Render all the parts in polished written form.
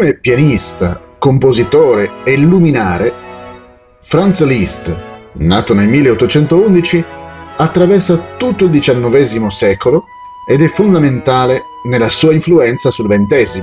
Come pianista, compositore e luminare, Franz Liszt, nato nel 1811, attraversa tutto il XIX secolo ed è fondamentale nella sua influenza sul XX.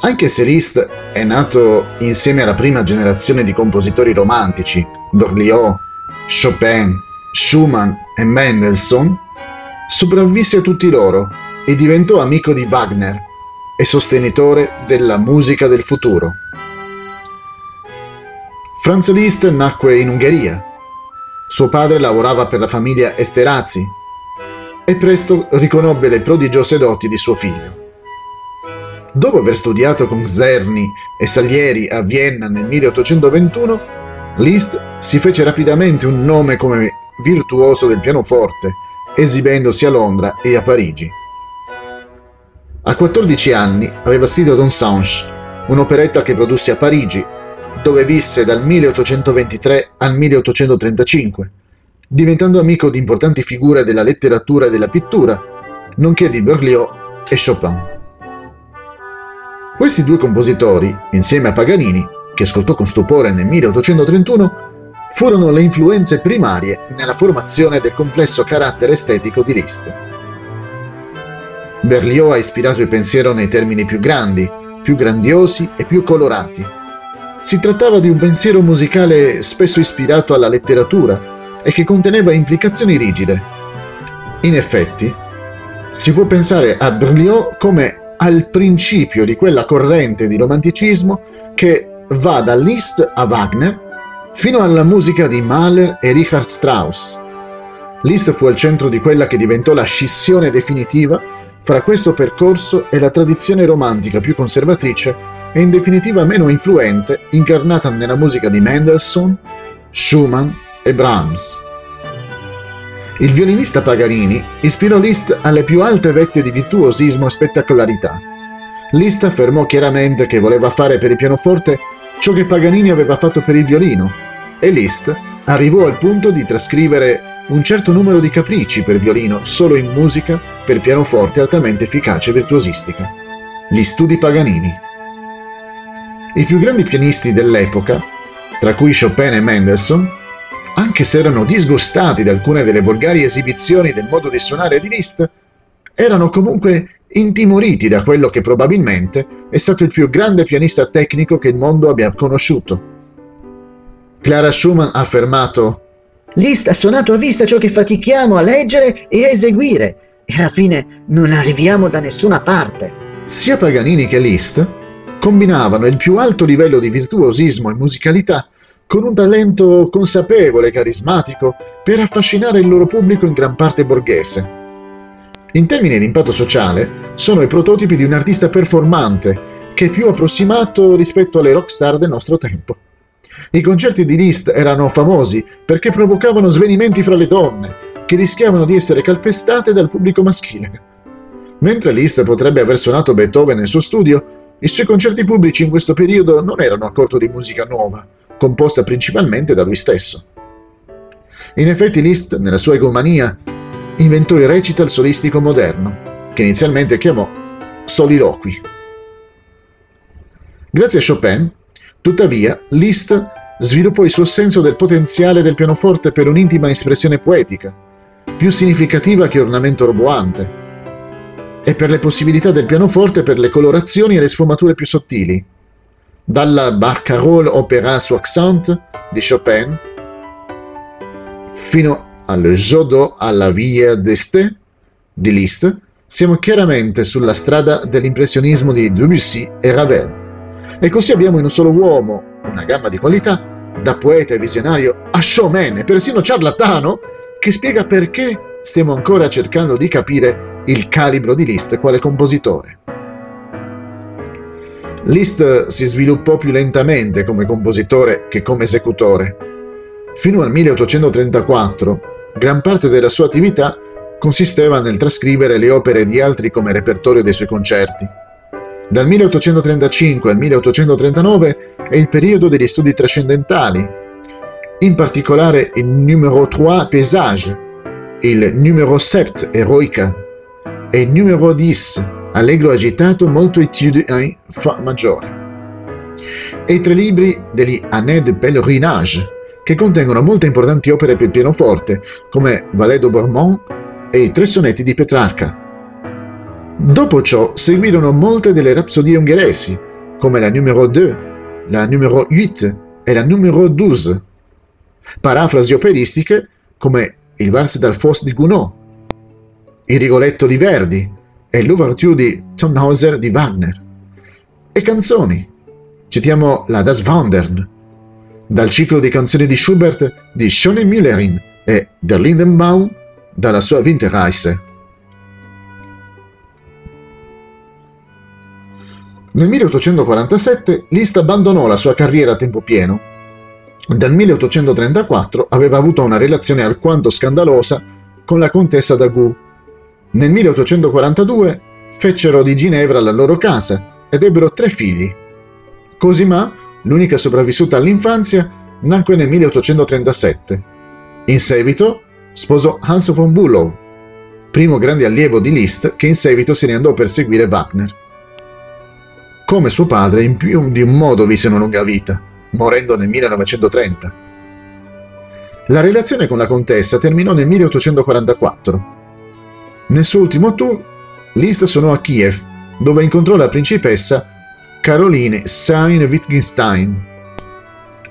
Anche se Liszt è nato insieme alla prima generazione di compositori romantici, Berlioz, Chopin, Schumann e Mendelssohn, sopravvisse a tutti loro e diventò amico di Wagner e sostenitore della musica del futuro. Franz Liszt nacque in Ungheria. Suo padre lavorava per la famiglia Esterazzi e presto riconobbe le prodigiose doti di suo figlio. Dopo aver studiato con Czerny e Salieri a Vienna nel 1821, Liszt si fece rapidamente un nome come virtuoso del pianoforte, esibendosi a Londra e a Parigi. A 14 anni aveva scritto Danse, un'operetta che produsse a Parigi, dove visse dal 1823 al 1835, diventando amico di importanti figure della letteratura e della pittura, nonché di Berlioz e Chopin. Questi due compositori, insieme a Paganini, che ascoltò con stupore nel 1831, furono le influenze primarie nella formazione del complesso carattere estetico di Liszt. Berlioz ha ispirato il pensiero nei termini più grandi, più grandiosi e più colorati. Si trattava di un pensiero musicale spesso ispirato alla letteratura e che conteneva implicazioni rigide. In effetti, si può pensare a Berlioz come al principio di quella corrente di romanticismo che va da Liszt a Wagner fino alla musica di Mahler e Richard Strauss. Liszt fu al centro di quella che diventò la scissione definitiva fra questo percorso e la tradizione romantica più conservatrice e in definitiva meno influente incarnata nella musica di Mendelssohn, Schumann e Brahms. Il violinista Paganini ispirò Liszt alle più alte vette di virtuosismo e spettacolarità. Liszt affermò chiaramente che voleva fare per il pianoforte ciò che Paganini aveva fatto per il violino, e Liszt arrivò al punto di trascrivere un certo numero di capricci per violino solo in musica per pianoforte altamente efficace e virtuosistica. Gli studi Paganini. I più grandi pianisti dell'epoca, tra cui Chopin e Mendelssohn, anche se erano disgustati da alcune delle volgari esibizioni del modo di suonare di Liszt, erano comunque intimoriti da quello che probabilmente è stato il più grande pianista tecnico che il mondo abbia conosciuto. Clara Schumann ha affermato: «Liszt ha suonato a vista ciò che fatichiamo a leggere e a eseguire, e alla fine non arriviamo da nessuna parte». Sia Paganini che Liszt combinavano il più alto livello di virtuosismo e musicalità con un talento consapevole e carismatico per affascinare il loro pubblico in gran parte borghese. In termini di impatto sociale, sono i prototipi di un artista performante che è più approssimato rispetto alle rockstar del nostro tempo. I concerti di Liszt erano famosi perché provocavano svenimenti fra le donne, che rischiavano di essere calpestate dal pubblico maschile. Mentre Liszt potrebbe aver suonato Beethoven nel suo studio, i suoi concerti pubblici in questo periodo non erano a corto di musica nuova, composta principalmente da lui stesso. In effetti Liszt, nella sua egomania, inventò il recital solistico moderno, che inizialmente chiamò soliloqui. Grazie a Chopin, tuttavia, Liszt sviluppò il suo senso del potenziale del pianoforte per un'intima espressione poetica, più significativa che ornamento roboante, e per le possibilità del pianoforte per le colorazioni e le sfumature più sottili, dalla Barcarolle opéra sur accent di Chopin fino al Jeux d'eau à la Villa d'Este di Liszt, siamo chiaramente sulla strada dell'impressionismo di Debussy e Ravel. E così abbiamo in un solo uomo una gamma di qualità, da poeta e visionario a showman e persino ciarlatano, che spiega perché stiamo ancora cercando di capire il calibro di Liszt quale compositore. Liszt si sviluppò più lentamente come compositore che come esecutore. Fino al 1834, gran parte della sua attività consisteva nel trascrivere le opere di altri come repertorio dei suoi concerti. Dal 1835 al 1839 è il periodo degli studi trascendentali, in particolare il numero 3 Paysage, il numero 7 Eroica e il numero 10 Allegro agitato molto etude in fa maggiore, e i tre libri degli Années de Pèlerinage, che contengono molte importanti opere per pianoforte, come Vallée d'Obermann e i tre sonetti di Petrarca. Dopo ciò seguirono molte delle rapsodie ungheresi, come la numero 2, la numero 8 e la numero 12, parafrasi operistiche come il Valse d'Adieu di Gounod, il Rigoletto di Verdi e l'Ouverture di Tannhäuser di Wagner, e canzoni. Citiamo la Das Wandern, dal ciclo di canzoni di Schubert di Schoenemüllerin e der Lindenbaum dalla sua Winterreise. Nel 1847 Liszt abbandonò la sua carriera a tempo pieno. Dal 1834 aveva avuto una relazione alquanto scandalosa con la contessa d'Agoult. Nel 1842 fecero di Ginevra la loro casa ed ebbero tre figli. Cosima, l'unica sopravvissuta all'infanzia, nacque nel 1837. In seguito sposò Hans von Bülow, primo grande allievo di Liszt, che in seguito se ne andò per seguire Wagner. Come suo padre, in più di un modo visse una lunga vita, morendo nel 1930. La relazione con la contessa terminò nel 1844. Nel suo ultimo tour, Liszt suonò a Kiev, dove incontrò la principessa Caroline Sayn-Wittgenstein.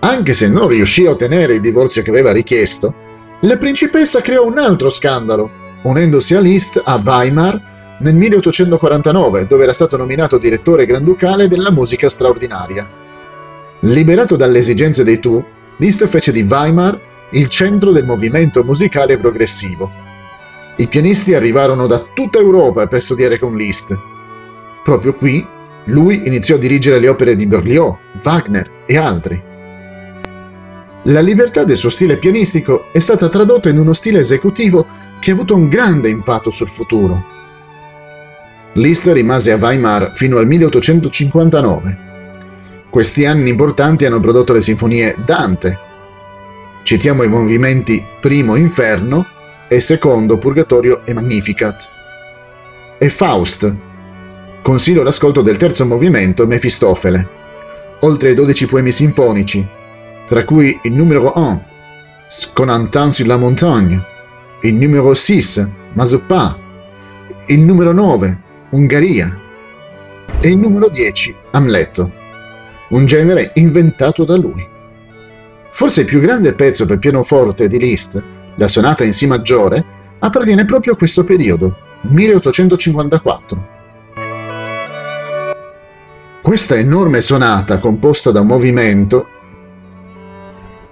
Anche se non riuscì a ottenere il divorzio che aveva richiesto, la principessa creò un altro scandalo, unendosi a Liszt a Weimar nel 1849, dove era stato nominato direttore granducale della musica straordinaria. Liberato dalle esigenze dei tour, Liszt fece di Weimar il centro del movimento musicale progressivo. I pianisti arrivarono da tutta Europa per studiare con Liszt. Proprio qui, lui iniziò a dirigere le opere di Berlioz, Wagner e altri. La libertà del suo stile pianistico è stata tradotta in uno stile esecutivo che ha avuto un grande impatto sul futuro. Liszt rimase a Weimar fino al 1859. Questi anni importanti hanno prodotto le sinfonie Dante. Citiamo i movimenti Primo Inferno e Secondo Purgatorio e Magnificat. E Faust. Consiglio l'ascolto del terzo movimento Mefistofele, oltre ai 12 poemi sinfonici, tra cui il numero 1, Sconantant sur la montagne, il numero 6, Mazoppa, il numero 9, Ungheria, e il numero 10, Amleto, un genere inventato da lui. Forse il più grande pezzo per pianoforte di Liszt, la sonata in Si maggiore, appartiene proprio a questo periodo, 1854. Questa enorme sonata, composta da un movimento,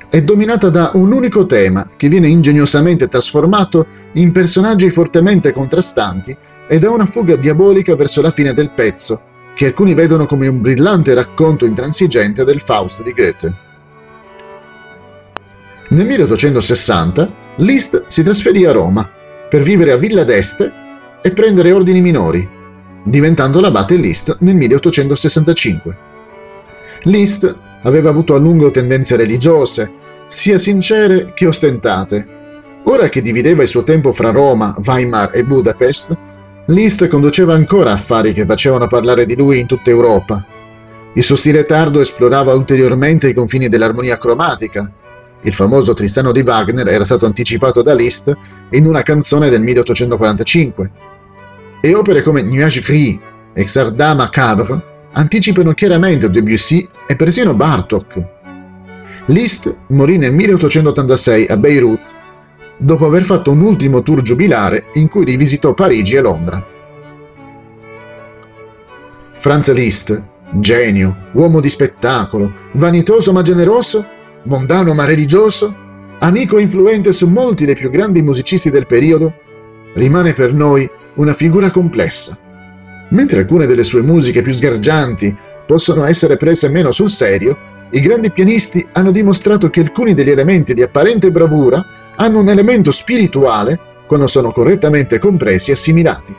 è dominata da un unico tema che viene ingegnosamente trasformato in personaggi fortemente contrastanti e da una fuga diabolica verso la fine del pezzo, che alcuni vedono come un brillante racconto intransigente del Faust di Goethe. Nel 1860 Liszt si trasferì a Roma per vivere a Villa d'Este e prendere ordini minori, diventando l'abate Liszt nel 1865. Liszt aveva avuto a lungo tendenze religiose, sia sincere che ostentate. Ora che divideva il suo tempo fra Roma, Weimar e Budapest, Liszt conduceva ancora affari che facevano parlare di lui in tutta Europa. Il suo stile tardo esplorava ulteriormente i confini dell'armonia cromatica. Il famoso Tristano di Wagner era stato anticipato da Liszt in una canzone del 1845, e opere come Nuage Gris e Xardama Macabre anticipano chiaramente Debussy e persino Bartok. Liszt morì nel 1886 a Beirut, dopo aver fatto un ultimo tour giubilare in cui rivisitò Parigi e Londra. Franz Liszt, genio, uomo di spettacolo, vanitoso ma generoso, mondano ma religioso, amico e influente su molti dei più grandi musicisti del periodo, rimane per noi una figura complessa. Mentre alcune delle sue musiche più sgargianti possono essere prese meno sul serio, i grandi pianisti hanno dimostrato che alcuni degli elementi di apparente bravura hanno un elemento spirituale quando sono correttamente compresi e assimilati.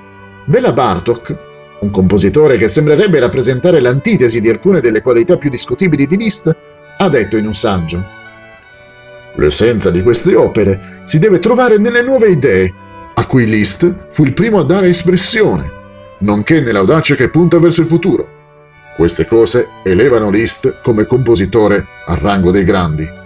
Béla Bartók, un compositore che sembrerebbe rappresentare l'antitesi di alcune delle qualità più discutibili di Liszt, ha detto in un saggio: «L'essenza di queste opere si deve trovare nelle nuove idee, a cui Liszt fu il primo a dare espressione, nonché nell'audacia che punta verso il futuro. Queste cose elevano Liszt come compositore al rango dei grandi.